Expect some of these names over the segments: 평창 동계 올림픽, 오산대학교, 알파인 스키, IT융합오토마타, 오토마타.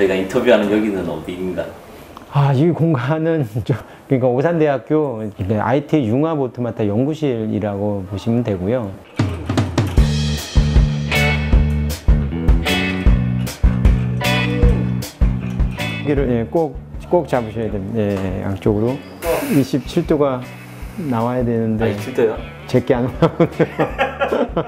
저희가 인터뷰하는 여기는 어디인가? 아, 이 공간은 그러니까 오산대학교 IT융합오토마타 연구실이라고 보시면 되고요. 여기를 꼭 잡으셔야 됩니다. 예, 양쪽으로 27도가 나와야 되는데. 27도요? 제게 안 올라오네요.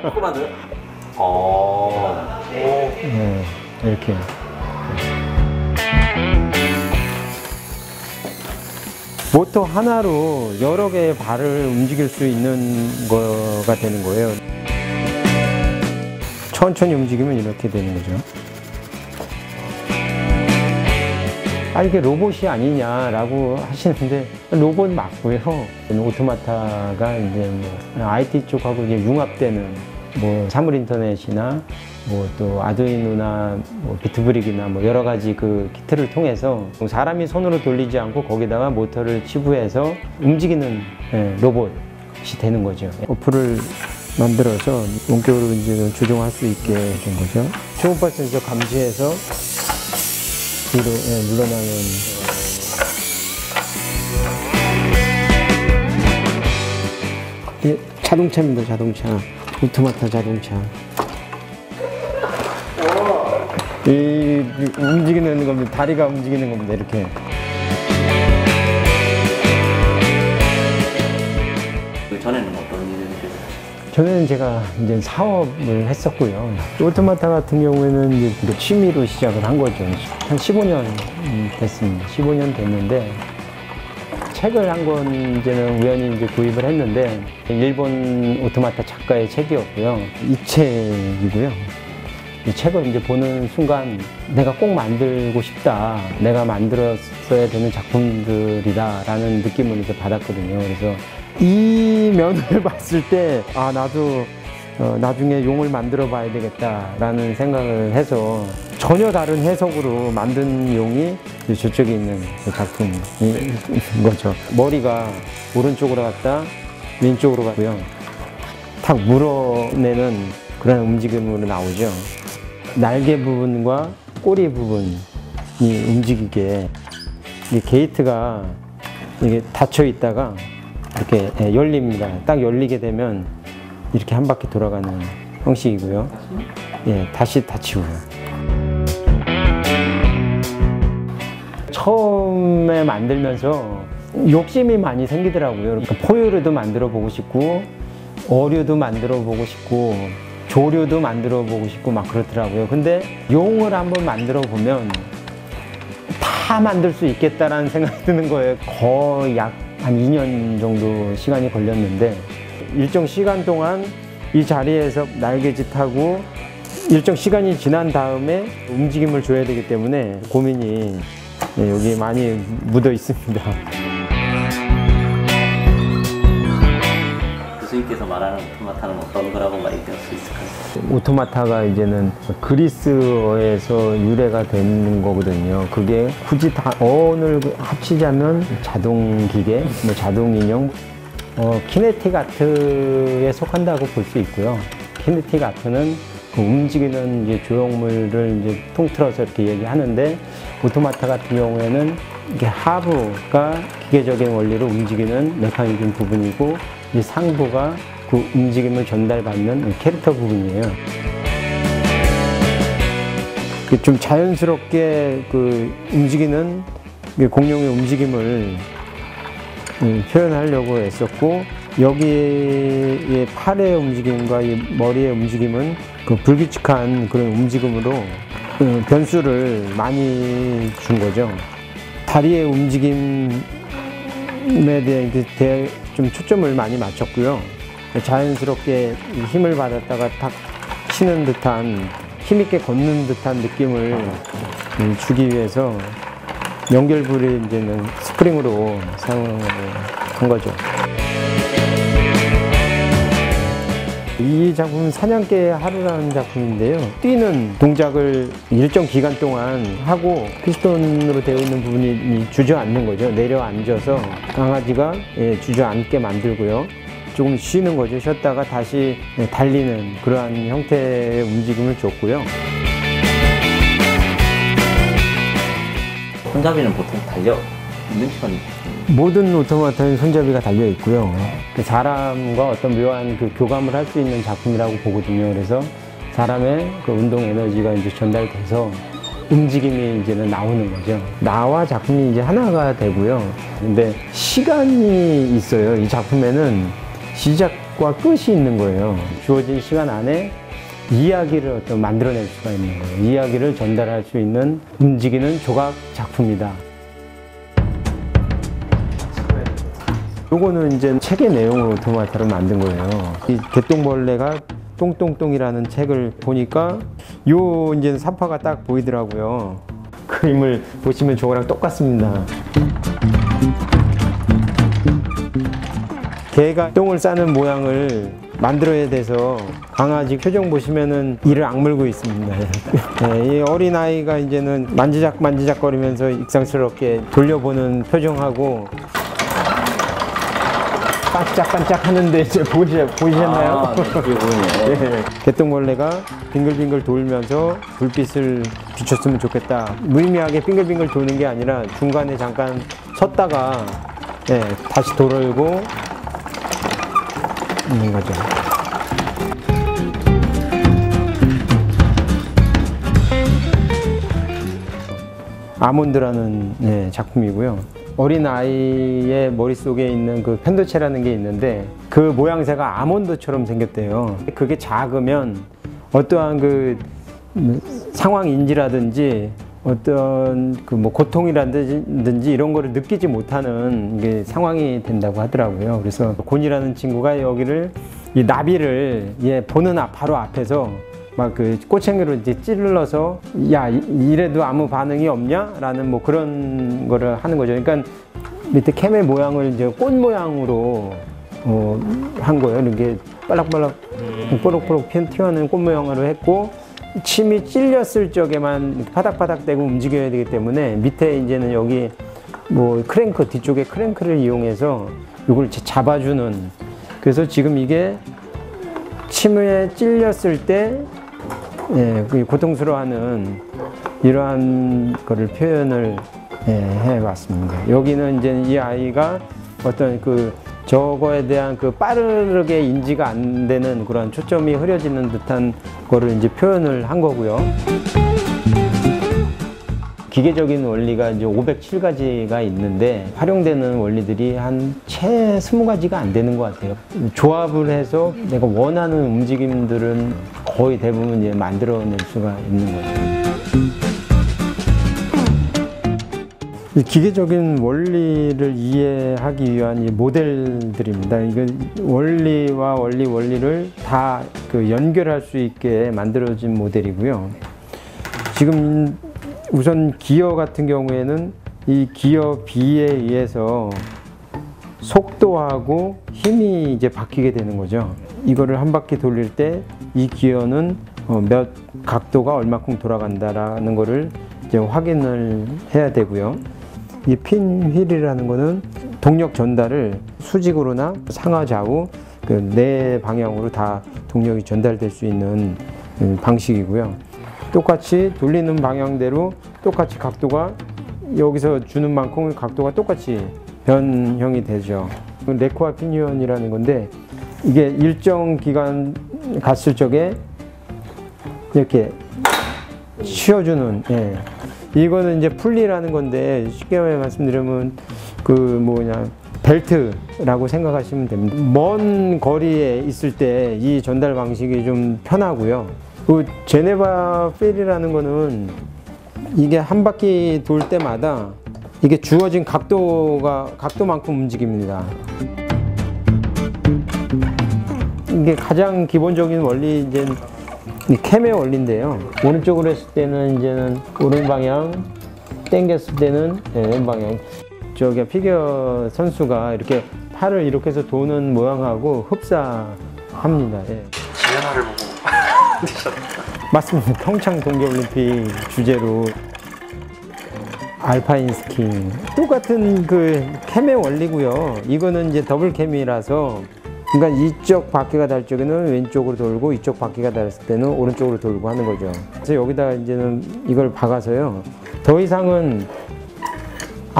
조금만 더요? 아, 네, 이렇게. 모터 하나로 여러 개의 발을 움직일 수 있는 거가 되는 거예요. 천천히 움직이면 이렇게 되는 거죠. 아, 이게 로봇이 아니냐라고 하시는데 로봇 맞고요. 오토마타가 이제 뭐 IT 쪽하고 이제 융합되는 뭐 사물인터넷이나 뭐 또 아두이노나 뭐 비트브릭이나 뭐 여러 가지 그 키트를 통해서 사람이 손으로 돌리지 않고 거기다가 모터를 치부해서 움직이는 로봇이 되는 거죠. 어플을 만들어서 원격으로 이제 조종할 수 있게 된 거죠. 초음파 센서 감지해서 뒤로 물러나는. 자동차입니다, 자동차. 오토마타 자동차. 이 움직이는 겁니다. 다리가 움직이는 겁니다. 이렇게. 그 전에는 어떤 일을 하셨어요? 전에는 제가 이제 사업을 했었고요. 오토마타 같은 경우에는 이제 취미로 시작을 한 거죠. 한 15년 됐습니다. 15년 됐는데. 책을 한 권 이제는 우연히 이제 구입을 했는데 일본 오토마타 작가의 책이었고요. 이 책이고요. 이 책을 이제 보는 순간 내가 꼭 만들고 싶다. 내가 만들었어야 되는 작품들이다라는 느낌을 이제 받았거든요. 그래서 이 면을 봤을 때 아, 나도 나중에 용을 만들어 봐야 되겠다라는 생각을 해서 전혀 다른 해석으로 만든 용이 저쪽에 있는 작품인 거죠. 머리가 오른쪽으로 갔다 왼쪽으로 가고요. 탁 물어내는 그런 움직임으로 나오죠. 날개 부분과 꼬리 부분이 움직이게 이 게이트가 이게 닫혀 있다가 이렇게 열립니다. 딱 열리게 되면 이렇게 한 바퀴 돌아가는 형식이고요. 예, 다시 닫히고요. 처음에 만들면서 욕심이 많이 생기더라고요. 그러니까 포유류도 만들어 보고 싶고 어류도 만들어 보고 싶고 조류도 만들어 보고 싶고 막 그렇더라고요. 근데 용을 한번 만들어 보면 다 만들 수 있겠다라는 생각이 드는 거예요. 거의 약 한 2년 정도 시간이 걸렸는데 일정 시간 동안 이 자리에서 날개짓하고 일정 시간이 지난 다음에 움직임을 줘야 되기 때문에 고민이 여기 많이 묻어 있습니다. 교수님께서 말하는 오토마타는 어떤 거라고 말할 수 있을까요? 오토마타가 이제는 그리스어에서 유래가 되는 거거든요. 그게 굳이 다 어원을 합치지 않는 자동기계, 뭐 자동인형, 키네틱 아트에 속한다고 볼 수 있고요. 키네틱 아트는 그 움직이는 이제 조형물을 이제 통틀어서 이렇게 얘기하는데, 오토마타 같은 경우에는 이게 하부가 기계적인 원리로 움직이는 메커니즘 부분이고, 이 상부가 그 움직임을 전달받는 캐릭터 부분이에요. 좀 자연스럽게 그 움직이는 공룡의 움직임을 표현하려고 애썼고, 여기에 팔의 움직임과 이 머리의 움직임은 그 불규칙한 그런 움직임으로 변수를 많이 준 거죠. 다리의 움직임에 대해 좀 초점을 많이 맞췄고요. 자연스럽게 힘을 받았다가 탁 치는 듯한, 힘있게 걷는 듯한 느낌을 주기 위해서 연결부를 이제는 스프링으로 사용을 한 거죠. 이 작품은 사냥개의 하루라는 작품인데요. 뛰는 동작을 일정 기간 동안 하고 피스톤으로 되어 있는 부분이 주저앉는 거죠. 내려앉아서 강아지가 주저앉게 만들고요. 조금 쉬는 거죠. 쉬었다가 다시 달리는 그러한 형태의 움직임을 줬고요. 손잡이는 보통 달려 있는 편이에요? 모든 오토마타는 손잡이가 달려 있고요. 사람과 어떤 묘한 그 교감을 할 수 있는 작품이라고 보거든요. 그래서 사람의 그 운동 에너지가 이제 전달돼서 움직임이 이제는 나오는 거죠. 나와 작품이 이제 하나가 되고요. 근데 시간이 있어요. 이 작품에는 시작과 끝이 있는 거예요. 주어진 시간 안에 이야기를 어떤 만들어낼 수가 있는 거예요. 이야기를 전달할 수 있는 움직이는 조각 작품이다. 요거는 이제 책의 내용으로 오토마타를 만든 거예요. 이 개똥벌레가 똥똥똥이라는 책을 보니까 요 이제 사파가 딱 보이더라고요. 그림을 보시면 저거랑 똑같습니다. 개가 똥을 싸는 모양을 만들어야 돼서 강아지 표정 보시면은 이를 악물고 있습니다. 네, 이 어린아이가 이제는 만지작 거리면서 익상스럽게 돌려보는 표정하고 반짝반짝 하는데 이제 보이셨나요? 아, 네. 네. 개똥벌레가 빙글빙글 돌면서 불빛을 비췄으면 좋겠다. 무의미하게 빙글빙글 도는 게 아니라 중간에 잠깐 섰다가 네, 다시 돌고 있는 거죠. 아몬드라는 네, 작품이고요. 어린아이의 머릿속에 있는 그 편도체라는 게 있는데 그 모양새가 아몬드처럼 생겼대요. 그게 작으면 어떠한 그 상황인지라든지 어떤 그 뭐 고통이라든지 이런 거를 느끼지 못하는 게 상황이 된다고 하더라고요. 그래서 곤이라는 친구가 여기를 이 나비를 예, 보는 바로 앞에서 막 그 꼬챙이로 이제 찔러서 야 이래도 아무 반응이 없냐라는 뭐 그런 거를 하는 거죠. 그러니까 밑에 캠의 모양을 이제 꽃 모양으로 한 거예요. 이렇게 빨락빨락 뽀록뽀록 튀어나오는 꽃 모양으로 했고 침이 찔렸을 적에만 파닥파닥 대고 움직여야 되기 때문에 밑에 이제는 여기 뭐 크랭크 뒤쪽에 크랭크를 이용해서 이걸 잡아주는. 그래서 지금 이게 침에 찔렸을 때 예, 고통스러워하는 이러한 거를 표현을 예, 해봤습니다. 여기는 이제 이 아이가 어떤 그 저거에 대한 그 빠르게 인지가 안 되는 그런 초점이 흐려지는 듯한 거를 이제 표현을 한 거고요. 기계적인 원리가 이제 507가지가 있는데 활용되는 원리들이 한 채 20가지가 안 되는 것 같아요. 조합을 해서 내가 원하는 움직임들은 거의 대부분 이제 만들어낼 수가 있는 거죠. 기계적인 원리를 이해하기 위한 이 모델들입니다. 이게 원리와 원리를 다 그 연결할 수 있게 만들어진 모델이고요. 지금 우선 기어 같은 경우에는 이 기어 B에 의해서 속도하고 힘이 이제 바뀌게 되는 거죠. 이거를 한 바퀴 돌릴 때 이 기어는 몇 각도가 얼마큼 돌아간다라는 거를 이제 확인을 해야 되고요. 이 핀 휠이라는 거는 동력 전달을 수직으로나 상하 좌우 그 네 방향으로 다 동력이 전달될 수 있는 방식이고요. 똑같이 돌리는 방향대로 똑같이 각도가 여기서 주는 만큼 각도가 똑같이 변형이 되죠. 레코아 피니언이라는 건데 이게 일정 기간 갔을 적에 이렇게 쉬어주는 예. 이거는 이제 풀리라는 건데 쉽게 말씀드리면 그 뭐냐 벨트라고 생각하시면 됩니다. 먼 거리에 있을 때 이 전달 방식이 좀 편하고요. 그 제네바 필이라는 거는 이게 한 바퀴 돌 때마다 이게 주어진 각도만큼 움직입니다. 이게 가장 기본적인 원리 이제 캠의 원리인데요. 오른쪽으로 했을 때는 이제는 오른 방향, 당겼을 때는 왼 방향. 저기 피겨 선수가 이렇게 팔을 이렇게 해서 도는 모양하고 흡사합니다. 예. 지연아를 보고. 맞습니다. 평창 동계 올림픽 주제로 알파인 스키 똑같은 그 캠의 원리고요. 이거는 이제 더블 캠이라서 그러니까 이쪽 바퀴가 닿을 적에는 왼쪽으로 돌고 이쪽 바퀴가 닿을 때는 오른쪽으로 돌고 하는 거죠. 그래서 여기다 이제는 이걸 박아서요. 더 이상은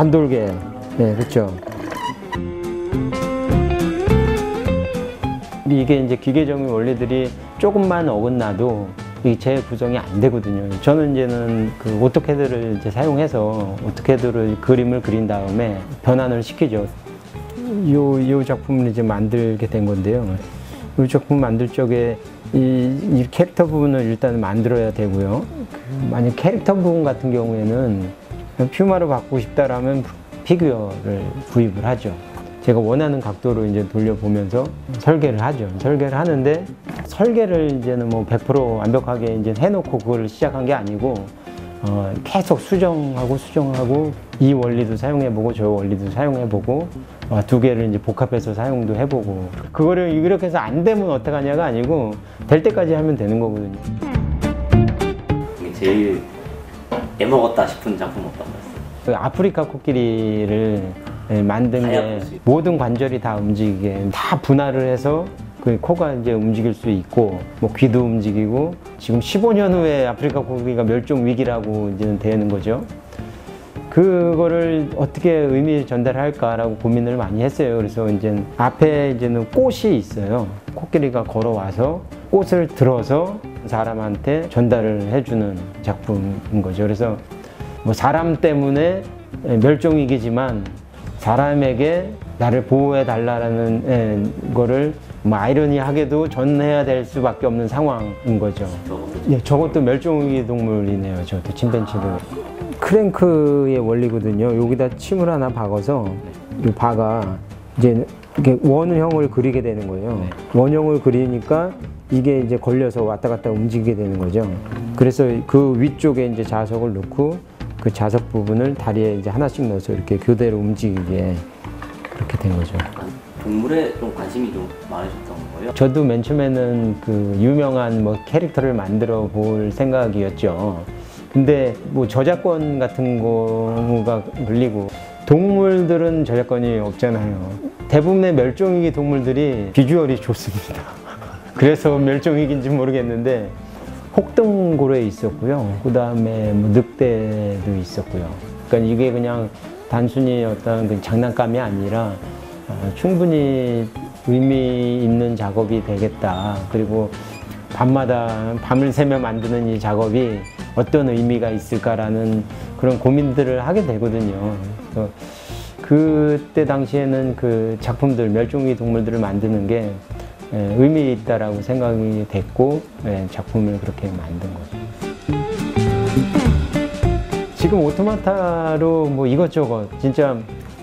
안 돌게. 네, 그렇죠. 이게 이제 기계적인 원리들이 조금만 어긋나도 이 재구성이 안 되거든요. 저는 이제는 그 오토캐드를 이제 사용해서 오토캐드를 그림을 그린 다음에 변환을 시키죠. 요 작품을 이제 만들게 된 건데요. 이 작품 만들 적에 이 캐릭터 부분을 일단 만들어야 되고요. 만약 캐릭터 부분 같은 경우에는 퓨마로 바꾸고 싶다라면 피규어를 구입을 하죠. 제가 원하는 각도로 이제 돌려보면서 설계를 하죠. 설계를 하는데 설계를 이제는 뭐 100% 완벽하게 이제 해놓고 그걸 시작한 게 아니고 계속 수정하고 이 원리도 사용해보고 저 원리도 사용해보고 두 개를 이제 복합해서 사용도 해보고 그거를 이렇게 해서 안 되면 어떡하냐가 아니고 될 때까지 하면 되는 거거든요. 이게 제일 애먹었다 싶은 작품 어떤 거였어요? 아프리카 코끼리를 만든 게 모든 관절이 다 움직이게 다 분할을 해서 그 코가 이제 움직일 수 있고 뭐 귀도 움직이고 지금 15년 후에 아프리카 코끼리가 멸종 위기라고 이제는 되는 거죠. 그거를 어떻게 의미 전달할까라고 고민을 많이 했어요. 그래서 이제 앞에 이제는 꽃이 있어요. 코끼리가 걸어와서 꽃을 들어서 사람한테 전달을 해주는 작품인 거죠. 그래서 뭐 사람 때문에 멸종위기지만 사람에게 나를 보호해 달라는 거를 뭐 아이러니하게도 전해야 될 수밖에 없는 상황인 거죠. 예, 저것도 멸종위기 동물이네요. 저것도 침팬지도. 크랭크의 원리거든요. 여기다 침을 하나 박아서 이 바가 이제 이렇게 원형을 그리게 되는 거예요. 원형을 그리니까 이게 이제 걸려서 왔다 갔다 움직이게 되는 거죠. 그래서 그 위쪽에 이제 자석을 놓고 그 자석 부분을 다리에 이제 하나씩 넣어서 이렇게 교대로 움직이게 그렇게 된 거죠. 동물에 좀 관심이 좀 많으셨던 거예요? 저도 맨 처음에는 그 유명한 뭐 캐릭터를 만들어 볼 생각이었죠. 근데 뭐 저작권 같은 거가 걸리고 동물들은 저작권이 없잖아요. 대부분의 멸종위기 동물들이 비주얼이 좋습니다. 그래서 멸종위기인지 모르겠는데 혹등고래 있었고요. 그 다음에 뭐 늑대도 있었고요. 그러니까 이게 그냥 단순히 어떤 그 장난감이 아니라 충분히 의미 있는 작업이 되겠다. 그리고 밤마다 밤을 새며 만드는 이 작업이 어떤 의미가 있을까라는 그런 고민들을 하게 되거든요. 그래서 그때 당시에는 그 작품들, 멸종위기 동물들을 만드는 게 의미 있다라고 생각이 됐고 작품을 그렇게 만든 거죠. 지금 오토마타로 뭐 이것저것 진짜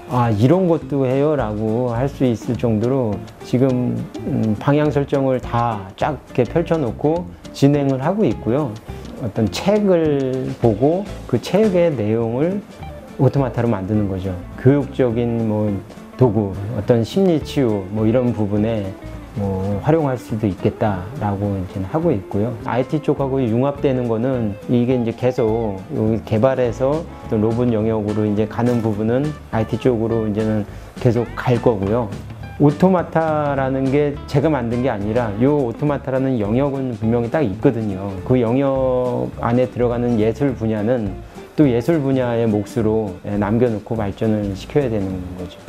아 이런 것도 해요 라고 할 수 있을 정도로 지금 방향 설정을 다 쫙 이렇게 펼쳐놓고 진행을 하고 있고요. 어떤 책을 보고 그 책의 내용을 오토마타로 만드는 거죠. 교육적인 뭐 도구, 어떤 심리치유 뭐 이런 부분에 뭐 활용할 수도 있겠다라고 이제 하고 있고요. IT 쪽하고 융합되는 거는 이게 이제 계속 여기 개발해서 또 로봇 영역으로 이제 가는 부분은 IT 쪽으로 이제는 계속 갈 거고요. 오토마타라는 게 제가 만든 게 아니라 이 오토마타라는 영역은 분명히 딱 있거든요. 그 영역 안에 들어가는 예술 분야는 또 예술 분야의 몫으로 남겨놓고 발전을 시켜야 되는 거죠.